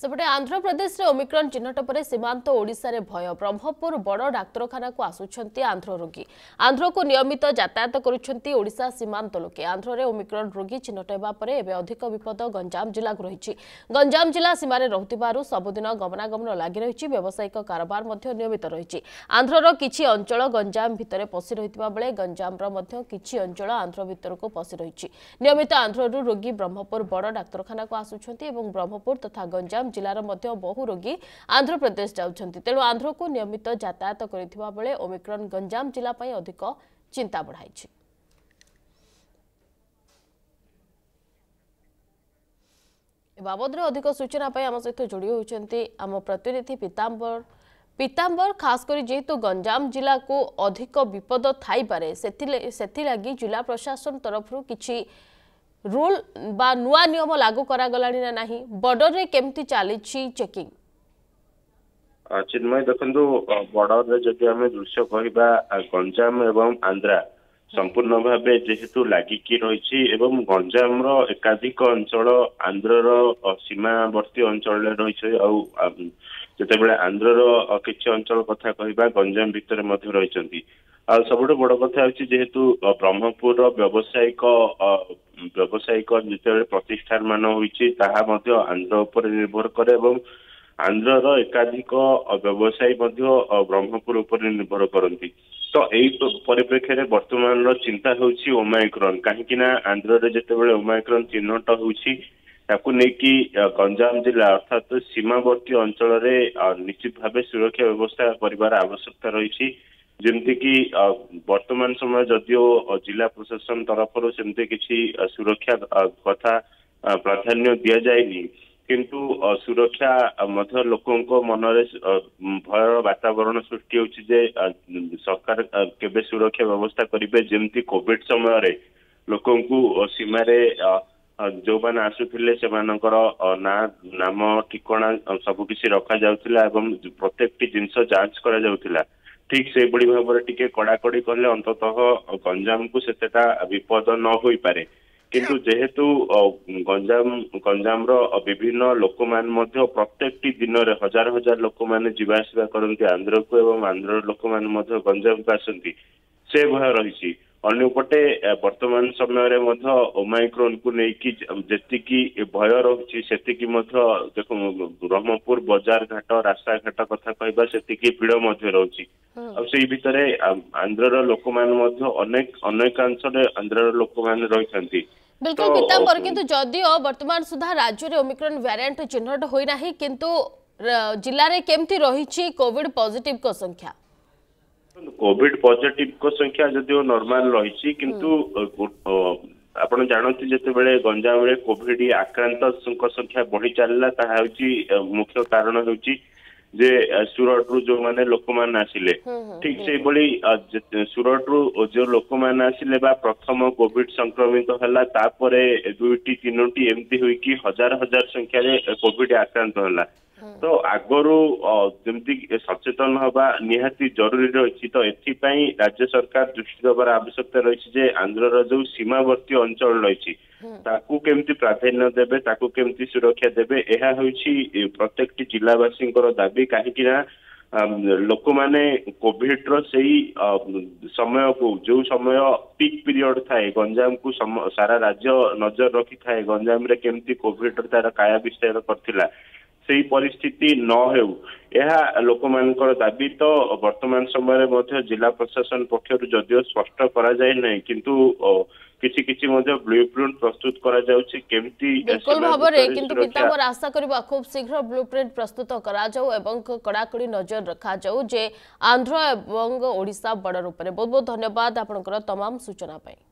सेपटे आंध्र प्रदेश में ओमिक्रॉन चिन्हट पर सीमांत ओडिशा रे भय ब्रह्मपुर बड़ डाक्तखाना को आसुछंती आंध्र रोगी आंध्र को नियमित यातायात करुछंती ओडिशा सीमांत लोके आंध्र रे ओमिक्रॉन रोगी चिन्हट हेबा परे एबे अधिक विपद गंजाम जिला रही गंजाम जिला सीमार रहुतिबारु सबुदिन गमनागमन लागि रही व्यावसायिक कारोबार मध्य नियमित रही आंध्रर किछि अंचल गंजाम भितरे पसि रहितबा बेले गंजामर मध्य किछि अंचल आंध्र भितरको पसि रही नियमित आंध्ररु रोगी ब्रह्मपुर बड़ डाक्तखाना को आसुछंती एवं ब्रह्मपुर तथा गंजाम जिलार मध्य बहु रोगी आंध्र प्रदेश जाउछंती तेणु आंध्र को नियमित यातायात करिथिबा बेले ओमिक्रॉन गंजाम जिला पई अधिक चिंता बढ़ाइछि। ए बाबदरे अधिक सूचना पई हम सहित जोड़ी होउछंती हम प्रतिनिधि पीताम्बर खास करी जेहेतु गंजाम जिला को अधिक विपद थाई पारे सेथि लागि जिला प्रशासन तरफरु किछि रूल बा नुआ नियम लागू करागला ना नहीं बॉर्डर रे केमती चली चेकिंग चिन्मय देखो बॉर्डर रे जब आम दृश्य कहवा गंजाम एवं आंध्रा संपूर्ण भाव जेहेतु लगिकी रही गंजाम एकाधिक अंचल आंध्रर सीमावर्ती अंचल रही आते आंध्रर किसी अंचल कथा कहवा गंजाम भितर रही सबुठ बड़ कथा हो जेहेतु ब्रह्मपुर व्यावसायिक जिते प्रतिष्ठान मान हो आंध्र उपर निर्भर करे और आंध्रर एकाधिक व्यवसायी ब्रह्मपुर उपर निर्भर करती तो यही परिप्रेक्षी वर्तमान चिंता हो ओमाइक्रॉन कहीं आंध्र जिते ओमाइक्रॉन चिन्हट हो गंजाम जिला अर्थात सीमावर्ती अंचल निश्चित भाव सुरक्षा व्यवस्था कर आवश्यकता रही जमती कि वर्तमान समय जदियो जिला प्रशासन तरफ सेमती किसी सुरक्षा कथा प्राधान्य दि जाए किंतु सुरक्षा लोक मनरे भयर वातावरण सृष्टि हो सरकार केबे सुरक्षा व्यवस्था करेंगे जमती कोविड समय लोक सीमा जो मैंने आसुले से नाम ठिकना सबकिछि रखा जाउथिला एवं प्रत्येकटी जिनस जांच करा जाउथिला ठीक से बड़ी भाव में टी कड़ाकड़ी कले अंततः गंजाम को सेतेटा विपद न हो पारे किंतु जेहेतु गंजाम विभिन्न लोक मान प्रत्येक दिन हजार हजार लोक मैंने जावासवा करती आंध्र को एवं आंध्र लोक मान गंजाम को आसती से भय रही अंपटे वर्तमान समय ओमाइक्रोन को लेकिन जी भय रही से ब्रह्मपुर बजार घाट रास्ता घाट कथा कहवा से भीड़ रही आई भितर आंध्रर लोक मैनेकांश आंध्रर लोक मैंने रही बिल्कुल पीताम्बर किंतु जदियो वर्तमान सुधा राज्य ओमिक्रॉन वेरिएंट चिन्हट होना किंतु जिले में केमती रही कोविड पॉजिटिव को संख्या कोविड पॉजिटिव को संख्या जदिव नॉर्मल रही किंतु आपण जानते जिते गंजाम रे कोविड आक्रांत संख्या बढ़ी चलला मुख्य कारण हो जे सूरट रु जो माने लोक माने आसिले ठीक से बली सूरट रु जो लोक माने आसिले बा प्रथम कोविड संक्रमित हला तापरे दुईटी तीनोटी एमती होई कि हजार हजार संख्या रे कोविड आक्रांत हला तो आगरू जमती सचेतन हवा निहाती जरूरी रही तो एपाई राज्य सरकार दृष्टि दबार आवश्यकता रही जे आंध्रर जो सीमावर्ती अंचल रही केमती प्राधान्य देवे केमती सुरक्षा देवे यह प्रत्येक जिलावासी दाबी कहीं लोक मैंने कोविड समय को जो समय पीक पीरियड थाए गंजाम को सारा राज्य नजर रखी थाए गंजाम रे केमती कोविड तार काया विस्तार करथिला से परिस्थिति न हेउ यह लोक मान दाबी तो वर्तमान समय जिला प्रशासन पक्षर जदिव स्पष्ट करा जाय नै किंतु किछि किछि ब्लू प्रिंट प्रस्तुत करा जाउछि केमती बिल्कुल भाबरे किंतु पीताम्बर आशा करबा खूब शीघ्र ब्लू प्रिंट प्रस्तुत करा जाउ एवं कड़ाकड़ी नजर रखा जाउ जे आंध्र एवं ओडिशा बॉर्डर ऊपर बहुत बहुत धन्यवाद आपनकर तमाम सूचना पाई।